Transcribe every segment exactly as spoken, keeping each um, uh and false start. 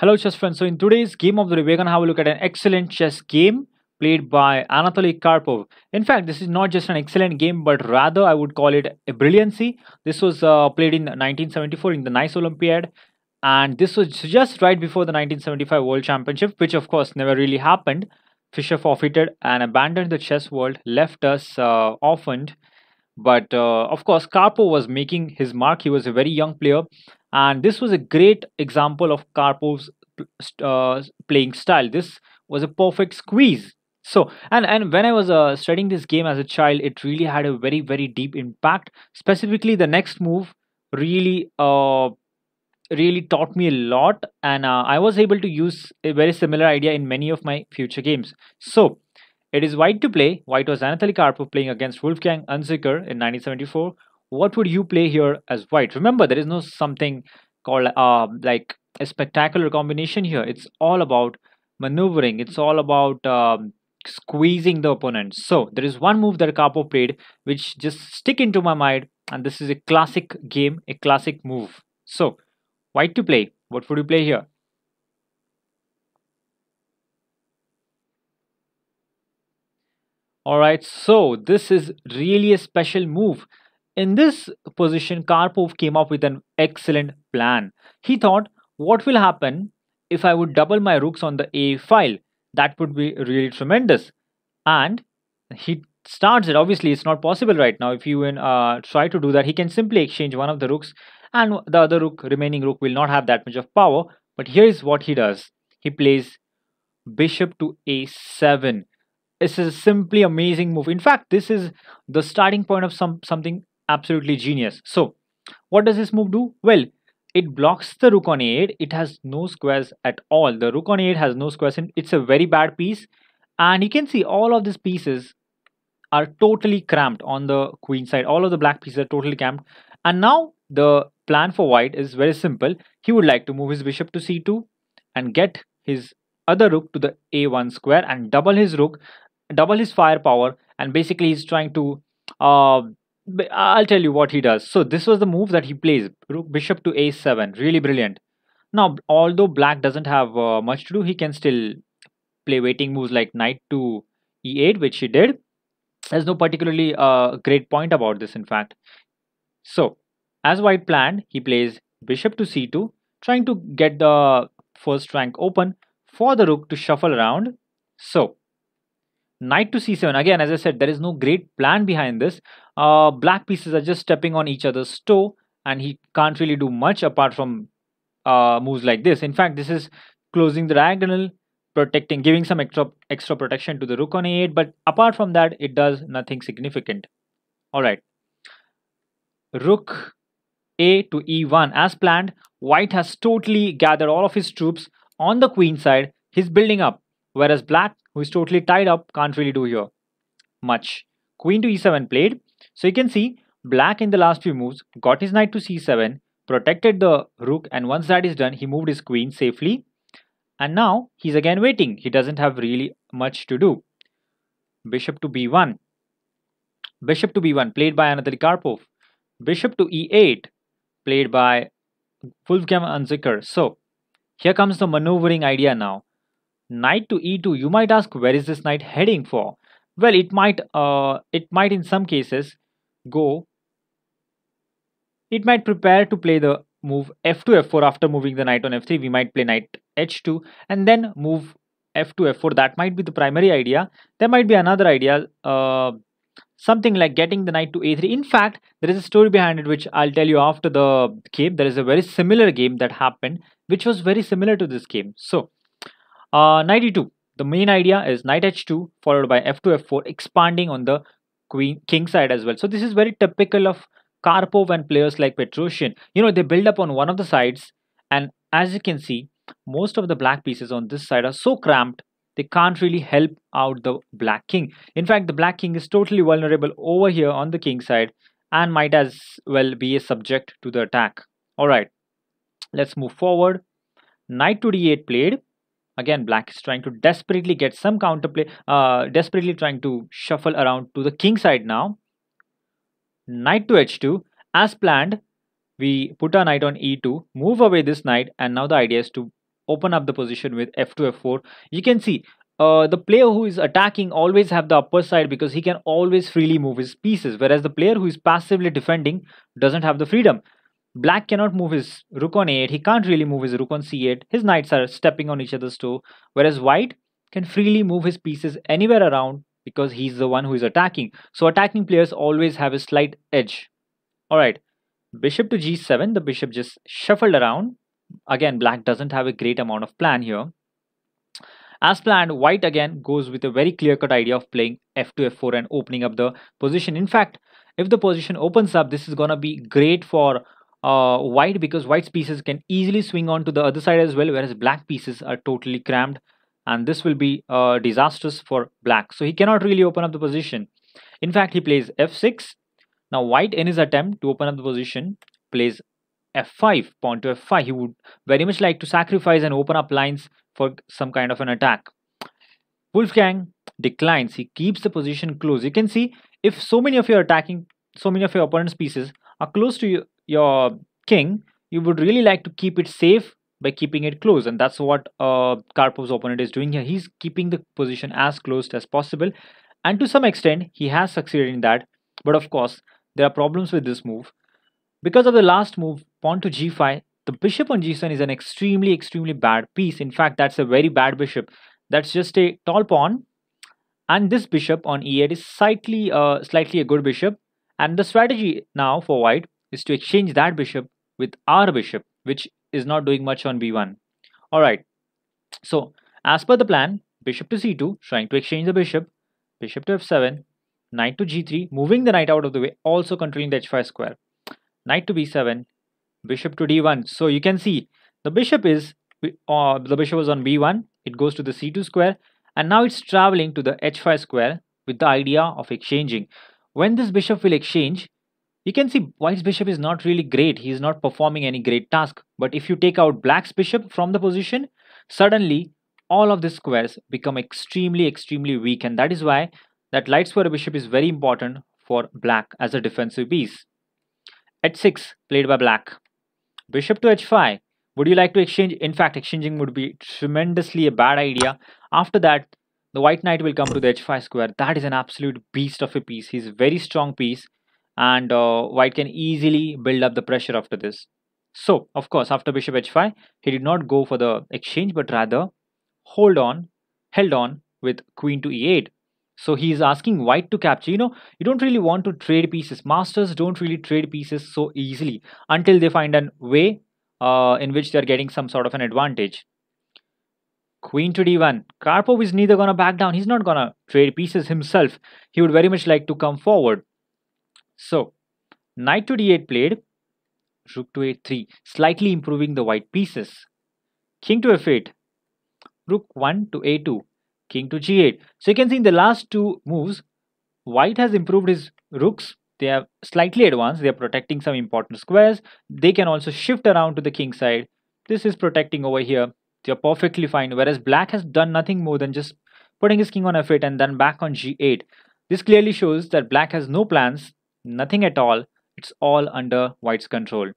Hello chess friends, so in today's game of the day, we're going to have a look at an excellent chess game played by Anatoly Karpov. In fact, this is not just an excellent game, but rather I would call it a brilliancy. This was uh, played in nineteen seventy-four in the Nice Olympiad, and this was just right before the nineteen seventy-five World Championship, which of course never really happened. Fischer forfeited and abandoned the chess world, left us uh, orphaned. But uh, of course, Karpov was making his mark. He was a very young player. And this was a great example of Karpov's uh, playing style. This was a perfect squeeze. So, and, and when I was uh, studying this game as a child, it really had a very, very deep impact. Specifically, the next move really, uh, really taught me a lot. And uh, I was able to use a very similar idea in many of my future games. So, it is white to play. White was Anatoly Karpov playing against Wolfgang Unzicker in nineteen seventy-four. What would you play here as white? Remember, there is no something called uh, like a spectacular combination here. It's all about maneuvering. It's all about um, squeezing the opponent. So there is one move that Karpov played which just stick into my mind. And this is a classic game, a classic move. So white to play. What would you play here? Alright, so this is really a special move. In this position, Karpov came up with an excellent plan. He thought, what will happen if I would double my rooks on the A file? That would be really tremendous. And he starts it. Obviously, it's not possible right now. If you uh, try to do that, he can simply exchange one of the rooks and the other rook, remaining rook will not have that much of power. But here is what he does. He plays bishop to A seven. This is simply amazing move. In fact, this is the starting point of some something absolutely genius. So, what does this move do? Well, it blocks the rook on a eight. It has no squares at all. The rook on a eight has no squares, and it's a very bad piece. And you can see all of these pieces are totally cramped on the queen side. All of the black pieces are totally cramped. And now the plan for white is very simple. He would like to move his bishop to C two and get his other rook to the A one square and double his rook. Double his firepower, and basically he's trying to uh I'll tell you what he does. So this was the move that he plays. Rook bishop to A seven, really brilliant. Now although black doesn't have uh, much to do, he can still play waiting moves like knight to E eight, which he did. There's no particularly uh great point about this, in fact. So as white planned, he plays bishop to C two, trying to get the first rank open for the rook to shuffle around. So knight to C seven. Again, as I said, there is no great plan behind this. Uh, black pieces are just stepping on each other's toe, and he can't really do much apart from uh, moves like this. In fact, this is closing the diagonal, protecting, giving some extra extra protection to the rook on A eight. But apart from that, it does nothing significant. All right. Rook A to E one. As planned, white has totally gathered all of his troops on the queen side. He's building up, whereas black, who is totally tied up, can't really do here much. Queen to E seven played. So you can see black in the last few moves got his knight to C seven, protected the rook, and once that is done, he moved his queen safely. And now he's again waiting. He doesn't have really much to do. Bishop to B one. Bishop to B one played by Anatoly Karpov. Bishop to E eight played by Wolfgang Unzicker. So here comes the maneuvering idea now. Knight to E two. You might ask, where is this knight heading for? Well, it might uh, it might in some cases go it might prepare to play the move F two F four. After moving the knight on F three, we might play knight H two and then move F two F four. That might be the primary idea. There might be another idea, uh, something like getting the knight to A three. In fact, there is a story behind it which I'll tell you after the game. There is a very similar game that happened which was very similar to this game. So Uh, knight E two. The main idea is knight H two followed by F two F four, expanding on the queen king side as well. So this is very typical of Karpov and players like Petrosian. You know, they build up on one of the sides, and as you can see, most of the black pieces on this side are so cramped they can't really help out the black king. In fact, the black king is totally vulnerable over here on the king side and might as well be a subject to the attack. Alright, let's move forward. Knight to D eight played. Again, black is trying to desperately get some counterplay, uh, desperately trying to shuffle around to the king side now. Knight to H two. As planned, we put our knight on E two, move away this knight, and now the idea is to open up the position with f two f four, you can see uh, the player who is attacking always have the upper side because he can always freely move his pieces, whereas the player who is passively defending doesn't have the freedom. Black cannot move his rook on a eight, he can't really move his rook on c eight, his knights are stepping on each other's toe, whereas white can freely move his pieces anywhere around because he's the one who is attacking. So attacking players always have a slight edge. Alright, bishop to g seven, the bishop just shuffled around. Again, black doesn't have a great amount of plan here. As planned, white again goes with a very clear-cut idea of playing f two f four and opening up the position. In fact, if the position opens up, this is gonna be great for Uh, white because white's pieces can easily swing on to the other side as well, whereas black pieces are totally crammed, and this will be uh, disastrous for black. So he cannot really open up the position. In fact, he plays f six. Now white, in his attempt to open up the position, plays f five, pawn to f five. He would very much like to sacrifice and open up lines for some kind of an attack. Wolfgang declines. He keeps the position close. You can see, if so many of your attacking, so many of your opponent's pieces are close to you, your king, you would really like to keep it safe by keeping it close, and that's what uh, Karpov's opponent is doing here. He's keeping the position as closed as possible, and to some extent he has succeeded in that, but of course there are problems with this move. Because of the last move, pawn to g five, the bishop on g seven is an extremely extremely bad piece. In fact, that's a very bad bishop. That's just a tall pawn, and this bishop on e eight is slightly, uh, slightly a good bishop, and the strategy now for white is to exchange that bishop with our bishop, which is not doing much on b one. Alright, so as per the plan, bishop to c two, trying to exchange the bishop, bishop to f seven, knight to g three, moving the knight out of the way, also controlling the h five square, knight to b seven, bishop to d one. So you can see the bishop is uh, the bishop was on b one, it goes to the c two square, and now it's traveling to the h five square with the idea of exchanging. When this bishop will exchange, you can see white's bishop is not really great. He is not performing any great task. But if you take out black's bishop from the position, suddenly all of the squares become extremely, extremely weak. And that is why that light square bishop is very important for black as a defensive piece. h six, played by black. Bishop to h five. Would you like to exchange? In fact, exchanging would be tremendously a bad idea. After that, the white knight will come to the h five square. That is an absolute beast of a piece. He's a very strong piece. And uh, white can easily build up the pressure after this. So, of course, after bishop h five, he did not go for the exchange, but rather hold on, held on with queen to e eight. So he is asking white to capture. You know, you don't really want to trade pieces. Masters don't really trade pieces so easily until they find a way uh, in which they are getting some sort of an advantage. Queen to d one. Karpov is neither gonna back down. He's not gonna trade pieces himself. He would very much like to come forward. So, knight to d eight played, rook to a three, slightly improving the white pieces. King to f eight, rook one to a two, king to g eight. So you can see in the last two moves, white has improved his rooks. They are slightly advanced, they are protecting some important squares. They can also shift around to the king side. This is protecting over here. They are perfectly fine, whereas black has done nothing more than just putting his king on f eight and then back on g eight. This clearly shows that black has no plans. Nothing at all. It's all under white's control.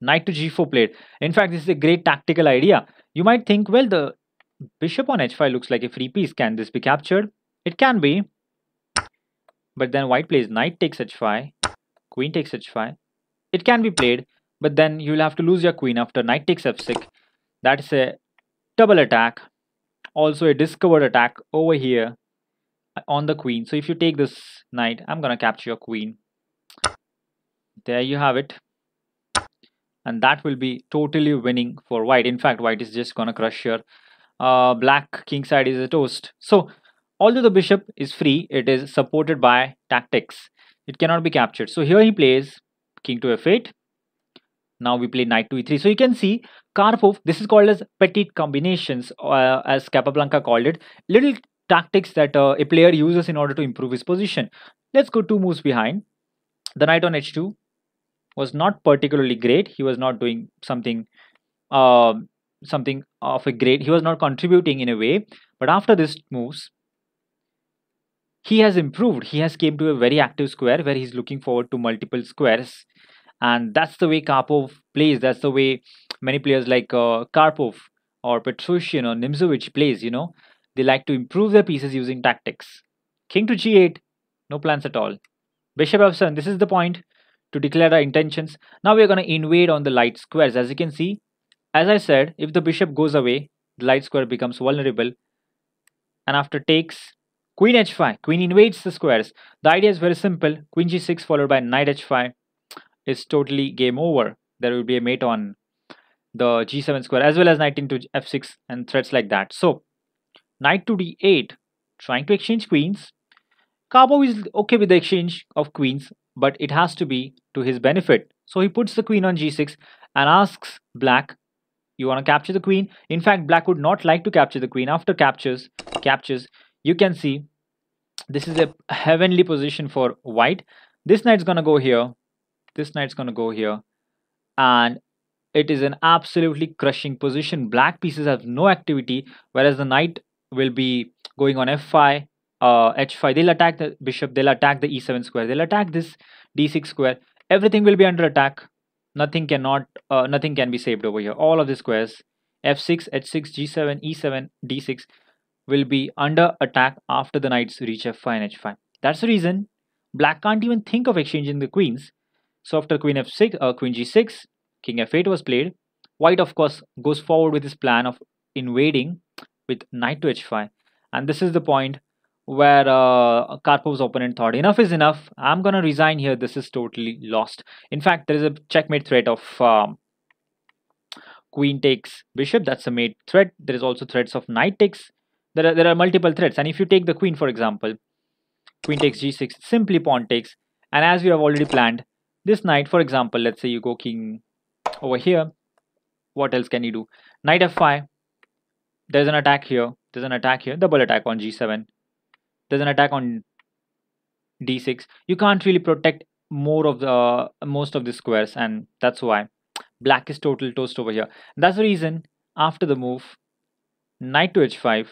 Knight to g four played. In fact, this is a great tactical idea. You might think, well, the bishop on h five looks like a free piece. Can this be captured? It can be. But then white plays knight takes h five, queen takes h five. It can be played, but then you'll have to lose your queen after knight takes f six. That is a double attack. Also a discovered attack over here on the queen. So if you take this knight, I'm gonna capture your queen. There you have it, and that will be totally winning for white. In fact, white is just gonna crush your uh, black king side is a toast. So although the bishop is free, it is supported by tactics. It cannot be captured. So here he plays king to f eight. Now we play knight to e three. So you can see Karpov, this is called as petite combinations, uh, as Capablanca called it, little tactics that uh, a player uses in order to improve his position. Let's go two moves behind. The knight on h two was not particularly great. He was not doing something uh, something of a great, he was not contributing in a way, but after this moves he has improved. He has came to a very active square where he's looking forward to multiple squares, and that's the way Karpov plays. That's the way many players like uh, Karpov or Petrosian or Nimzovic plays, you know. They like to improve their pieces using tactics. King to g eight, no plans at all. Bishop f seven, this is the point to declare our intentions. Now we are going to invade on the light squares. As you can see, as I said, if the bishop goes away, the light square becomes vulnerable. And after takes, queen h five, queen invades the squares. The idea is very simple. Queen g six followed by knight h five is totally game over. There will be a mate on the g seven square as well as knight into f six and threats like that. So knight to d eight, trying to exchange queens. Karpov is okay with the exchange of queens, but it has to be to his benefit. So he puts the queen on g six and asks black, you want to capture the queen? In fact, black would not like to capture the queen. After captures, captures, you can see this is a heavenly position for white. This knight's going to go here. This knight's going to go here. And it is an absolutely crushing position. Black pieces have no activity, whereas the knight will be going on f five, uh, h five. They'll attack the bishop. They'll attack the e seven square. They'll attack this d six square. Everything will be under attack. Nothing cannot. Uh, nothing can be saved over here. All of the squares, f six, h six, g seven, e seven, d six, will be under attack after the knights reach f five and h five. That's the reason black can't even think of exchanging the queens. So after queen f six, uh, queen g six, king f eight was played. White, of course, goes forward with his plan of invading with knight to h five. And this is the point where uh, Karpov's opponent thought, enough is enough. I'm going to resign here. This is totally lost. In fact, there is a checkmate threat of um, queen takes bishop. That's a mate threat. There is also threats of knight takes. There are, there are multiple threats. And if you take the queen, for example, queen takes g six, simply pawn takes. And as we have already planned, this knight, for example, let's say you go king over here. What else can you do? Knight f five. There's an attack here. There's an attack here. Double attack on g seven. There's an attack on d six. You can't really protect more of the most of the squares, and that's why black is total toast over here. That's the reason after the move knight to h five,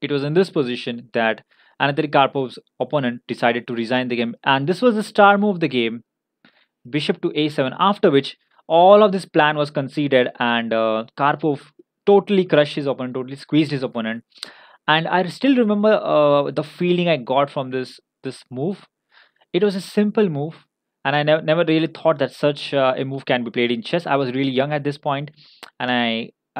it was in this position that Anatoly Karpov's opponent decided to resign the game, and this was the star move of the game, bishop to a seven. After which all of this plan was conceded, and uh, Karpov totally crushed his opponent, totally squeezed his opponent. And I still remember uh, the feeling I got from this this move. It was a simple move, and I never never really thought that such uh, a move can be played in chess. I was really young at this point, and I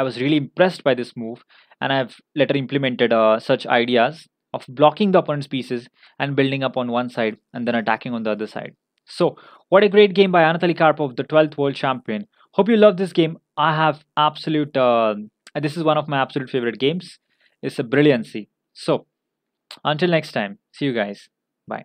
I was really impressed by this move. And I've later implemented uh, such ideas of blocking the opponent's pieces and building up on one side and then attacking on the other side. So what a great game by Anatoly Karpov, the twelfth world champion. Hope you love this game. I have absolute. Uh, this is one of my absolute favorite games. It's a brilliancy. So, until next time, see you guys. Bye.